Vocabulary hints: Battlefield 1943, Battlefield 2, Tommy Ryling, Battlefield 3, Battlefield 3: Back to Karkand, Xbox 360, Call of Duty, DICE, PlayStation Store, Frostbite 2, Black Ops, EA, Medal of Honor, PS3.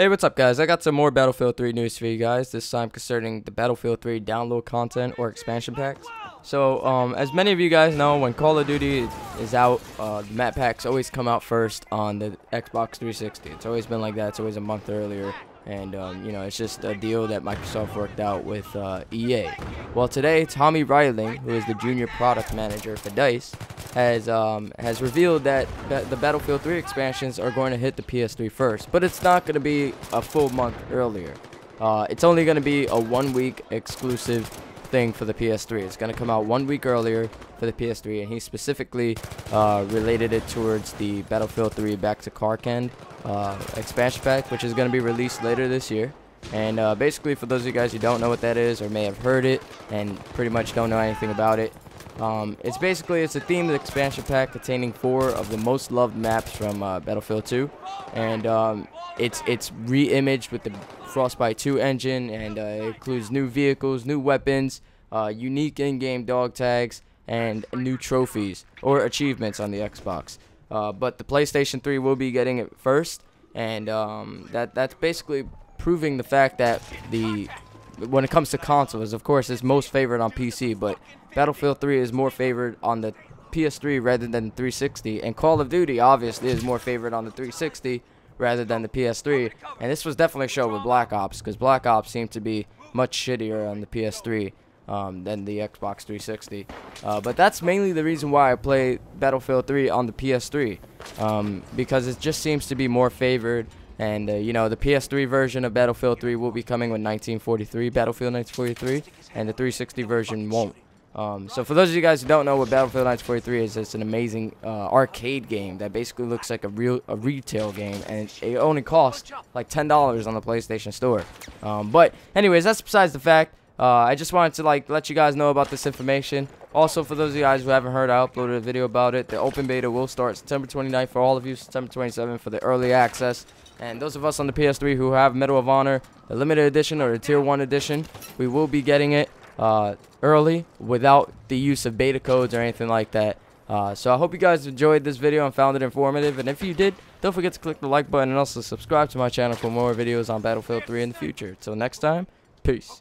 Hey, what's up guys? I got some more Battlefield 3 news for you guys, this time concerning the Battlefield 3 download content or expansion packs. So, as many of you guys know, when Call of Duty is out, the map packs always come out first on the Xbox 360. It's always been like that. It's always a month earlier. And, you know, it's just a deal that Microsoft worked out with EA. Well, today, Tommy Ryling, who is the junior product manager for DICE, has revealed that the Battlefield 3 expansions are going to hit the PS3 first, but it's not going to be a full month earlier. It's only going to be a one-week exclusive thing for the PS3. It's going to come out 1 week earlier for the PS3, and he specifically related it towards the Battlefield 3 Back to Karkand expansion pack, which is going to be released later this year. And basically, for those of you guys who don't know what that is or may have heard it and pretty much don't know anything about it, it's a themed expansion pack containing four of the most loved maps from Battlefield 2, and it's re-imaged with the Frostbite 2 engine, and it includes new vehicles, new weapons, unique in-game dog tags, and new trophies or achievements on the Xbox. But the PlayStation 3 will be getting it first, and that's basically proving the fact that when it comes to consoles, of course, it's most favored on PC, but Battlefield 3 is more favored on the PS3 rather than 360, and Call of Duty obviously is more favored on the 360 rather than the PS3. And this was definitely shown with Black Ops, because Black Ops seemed to be much shittier on the PS3 than the Xbox 360. But that's mainly the reason why I play Battlefield 3 on the PS3, because it just seems to be more favored. And, you know, the PS3 version of Battlefield 3 will be coming with Battlefield 1943, and the 360 version won't. So for those of you guys who don't know what Battlefield 1943 is, it's an amazing arcade game that basically looks like a retail game, and it only costs like $10 on the PlayStation Store. But anyways, that's besides the fact. I just wanted to let you guys know about this information. Also, for those of you guys who haven't heard, I uploaded a video about it. The open beta will start September 29th for all of you, September 27th for the early access. And those of us on the PS3 who have Medal of Honor, the limited edition or the tier 1 edition, we will be getting it early without the use of beta codes or anything like that. So I hope you guys enjoyed this video and found it informative. And if you did, don't forget to click the like button and also subscribe to my channel for more videos on Battlefield 3 in the future. Till next time, peace.